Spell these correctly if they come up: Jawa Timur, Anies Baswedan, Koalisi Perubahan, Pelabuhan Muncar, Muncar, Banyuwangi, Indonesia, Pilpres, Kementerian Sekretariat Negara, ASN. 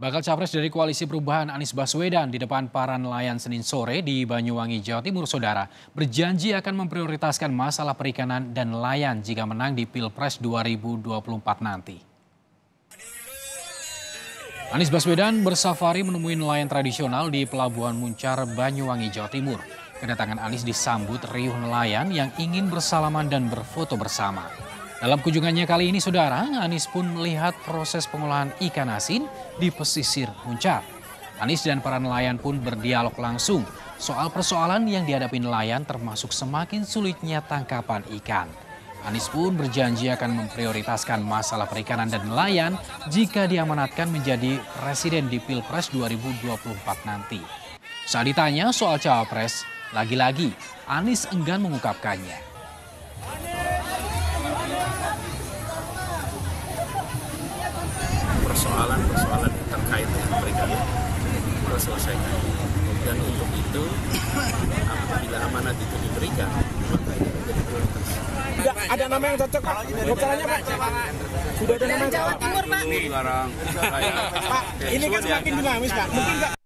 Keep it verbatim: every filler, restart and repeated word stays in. Bakal capres dari Koalisi Perubahan Anies Baswedan di depan para nelayan Senin sore di Banyuwangi, Jawa Timur, Saudara, berjanji akan memprioritaskan masalah perikanan dan nelayan jika menang di Pilpres dua ribu dua puluh empat nanti. Anies Baswedan bersafari menemui nelayan tradisional di Pelabuhan Muncar, Banyuwangi, Jawa Timur. Kedatangan Anies disambut riuh nelayan yang ingin bersalaman dan berfoto bersama. Dalam kunjungannya kali ini, Saudara, Anies pun melihat proses pengolahan ikan asin di pesisir Muncar. Anies dan para nelayan pun berdialog langsung soal persoalan yang dihadapi nelayan, termasuk semakin sulitnya tangkapan ikan. Anies pun berjanji akan memprioritaskan masalah perikanan dan nelayan jika diamanatkan menjadi presiden di Pilpres dua ribu dua puluh empat nanti. Saat ditanya soal cawapres, lagi-lagi Anies enggan mengungkapkannya. Persoalan-persoalan terkait dengan perikanan kita selesaikan, dan untuk itu apabila amanat itu diberikan, maka itu menjadi prioritas. Tidak ada nama yang cocok, Pak. Bocorannya, Pak. Sudah ada nama yang cocok. Jawa Timur, Pak. Pak, ini kan semakin dinamis, Pak. Mungkin nggak.